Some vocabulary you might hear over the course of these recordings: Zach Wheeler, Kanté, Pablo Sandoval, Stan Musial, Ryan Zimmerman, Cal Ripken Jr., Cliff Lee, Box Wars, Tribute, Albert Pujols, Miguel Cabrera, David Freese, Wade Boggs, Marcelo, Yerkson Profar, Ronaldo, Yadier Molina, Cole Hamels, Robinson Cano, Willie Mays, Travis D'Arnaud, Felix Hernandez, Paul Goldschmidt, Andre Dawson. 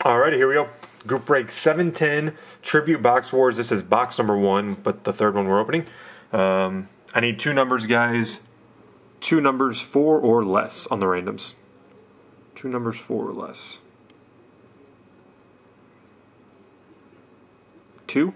Alrighty, here we go. Group break 710 Tribute Box Wars. This is box number one, but the third one we're opening. I need two numbers, guys. Two numbers, four or less on the randoms. Two numbers, four or less. Two.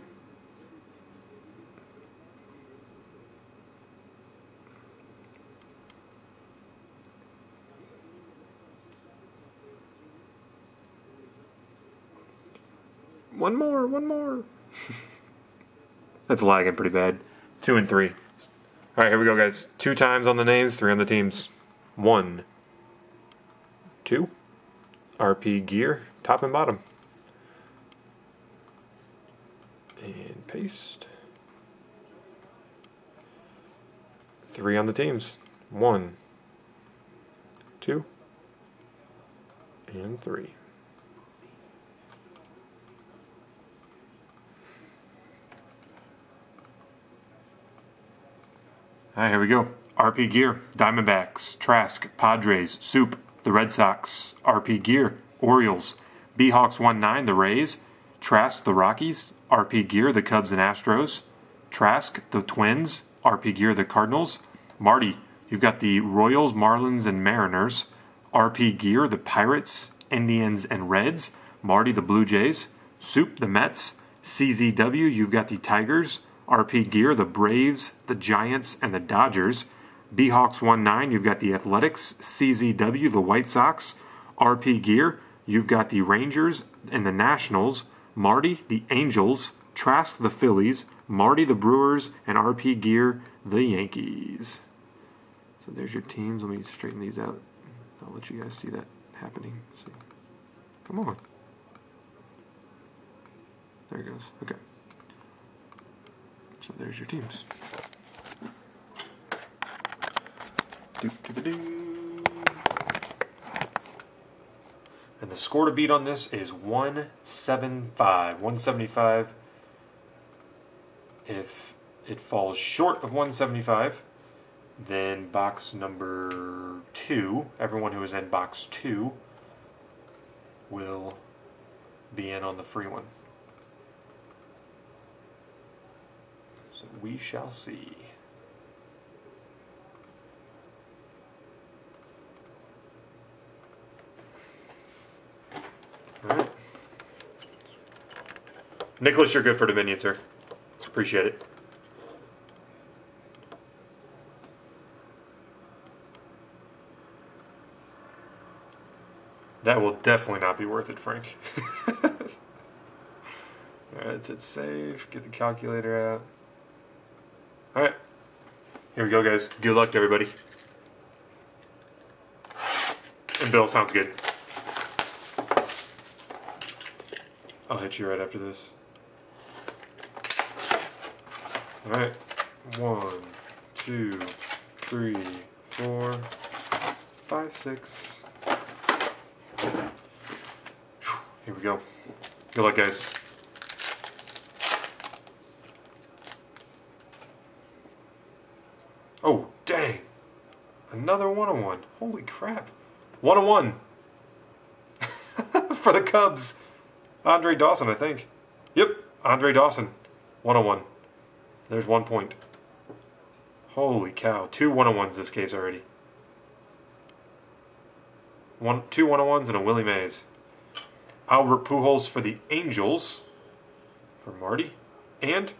One more. That's lagging pretty bad. Two and three. All right, here we go, guys. Two times on the names, three on the teams. One. Two. RP gear, top and bottom. And paste. Three on the teams. One. Two. And three. All right, here we go. RP Gear, Diamondbacks, Trask, Padres, Soup, the Red Sox. RP Gear, Orioles, Beehawks 1-9, the Rays, Trask, the Rockies. RP Gear, the Cubs and Astros. Trask, the Twins. RP Gear, the Cardinals. Marty, you've got the Royals, Marlins, and Mariners. RP Gear, the Pirates, Indians, and Reds. Marty, the Blue Jays. Soup, the Mets. CZW, you've got the Tigers. RP Gear, the Braves, the Giants, and the Dodgers. Beehawks 1-9, you've got the Athletics. CZW, the White Sox. RP Gear, you've got the Rangers and the Nationals. Marty, the Angels. Trask, the Phillies. Marty, the Brewers. And RP Gear, the Yankees. So there's your teams. Let me straighten these out. I'll let you guys see that happening. See. Come on. There it goes. Okay. So there's your teams. And the score to beat on this is 175. 175. If it falls short of 175, then box number 2, everyone who is in box 2 will be in on the free one. So we shall see. All right. Nicholas, you're good for Dominion, sir. Appreciate it. That will definitely not be worth it, Frank. All right, let's hit save. Get the calculator out. All right, here we go, guys. Good luck to everybody. And Bill, sounds good. I'll hit you right after this. All right, 1, 2, 3, 4, 5, 6. Here we go. Good luck, guys. Oh, dang. Another 1-on-1. Holy crap. 1-on-1. For the Cubs. Andre Dawson, I think. Yep, Andre Dawson. 1-on-1. There's 1 point. Holy cow. 2 1-on-1s this case already. 2 1-on-1s and a Willie Mays. Albert Pujols for the Angels. For Marty. And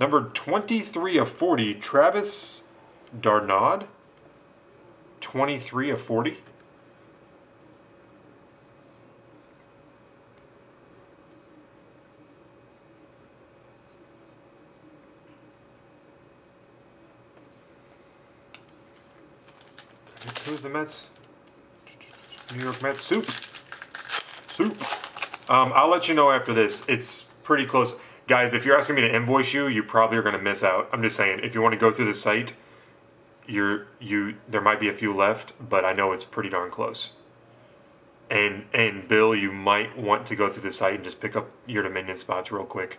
number 23 of 40, Travis D'Arnaud. 23 of 40. Who's the Mets? New York Mets. Soup. I'll let you know after this. It's pretty close. Guys, if you're asking me to invoice you, you probably are going to miss out. I'm just saying, if you want to go through the site, there might be a few left, but I know it's pretty darn close. And Bill, you might want to go through the site and just pick up your Dominion spots real quick,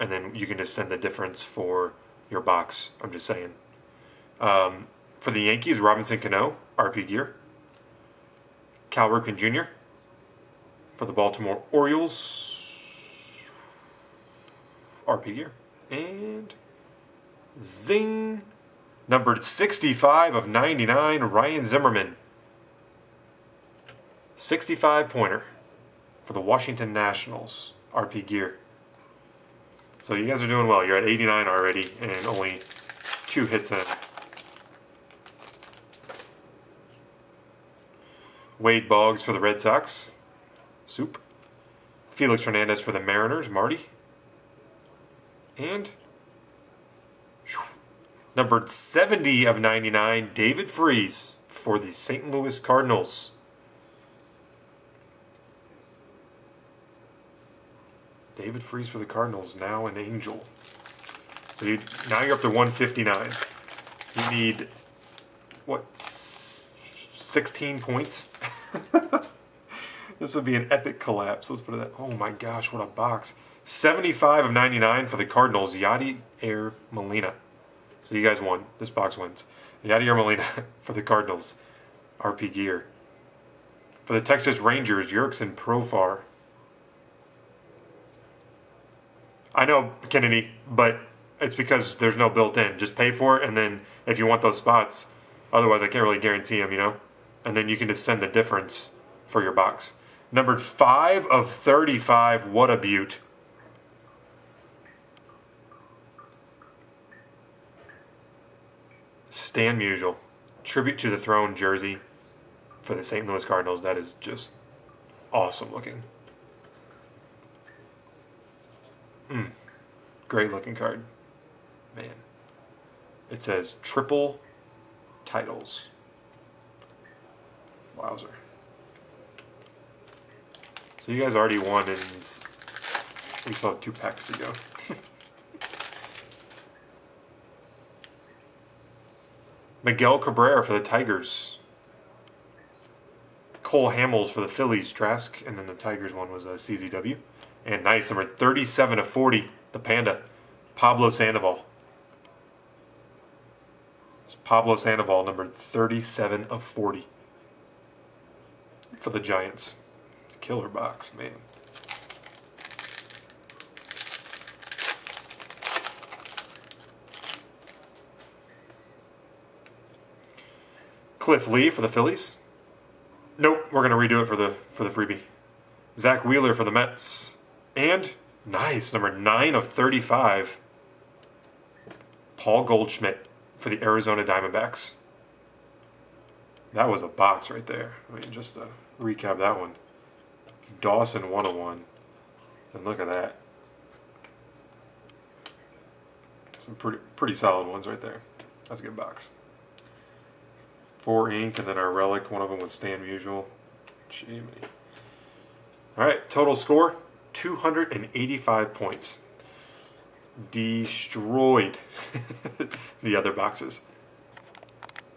and then you can just send the difference for your box. I'm just saying. For the Yankees, Robinson Cano, RP Gear. Cal Ripken Jr., for the Baltimore Orioles, RP Gear. And zing! Numbered 65 of 99, Ryan Zimmerman. 65-pointer for the Washington Nationals, RP Gear. So you guys are doing well. You're at 89 already and only 2 hits in. Wade Boggs for the Red Sox. Soup. Felix Hernandez for the Mariners, Marty. And numbered 70 of 99, David Freese for the St. Louis Cardinals. David Freese for the Cardinals, now an Angel. So you, now you're up to 159. You need, what, 16 points? This would be an epic collapse. Let's put it that. Oh my gosh, what a box. 75 of 99 for the Cardinals, Yadier Molina. So you guys won. This box wins. Yadier Molina for the Cardinals, RP Gear. For the Texas Rangers, Yerkson Profar. I know, Kennedy, but it's because there's no built-in. Just pay for it, and then if you want those spots, otherwise I can't really guarantee them, you know? And then you can just send the difference for your box. Numbered 5 of 35, what a beaut. Stan Musial, Tribute to the Throne jersey for the St. Louis Cardinals. That is just awesome looking. Great looking card. Man. It says triple titles. Wowzer. So you guys already won and we still have 2 packs to go. Miguel Cabrera for the Tigers. Cole Hamels for the Phillies, Trask. And then the Tigers one was a CZW. And nice, number 37 of 40, the Panda, Pablo Sandoval. It's Pablo Sandoval, number 37 of 40 for the Giants. Killer box, man. Cliff Lee for the Phillies. Nope, we're going to redo it for the freebie. Zach Wheeler for the Mets. And, nice, number 9 of 35, Paul Goldschmidt for the Arizona Diamondbacks. That was a box right there. I mean, just to recap that one. Dawson 101. And look at that. Some pretty solid ones right there. That's a good box. 4 ink, and then our relic. One of them was Stan Musial. Gee, all right, total score. 285 points. Destroyed the other boxes.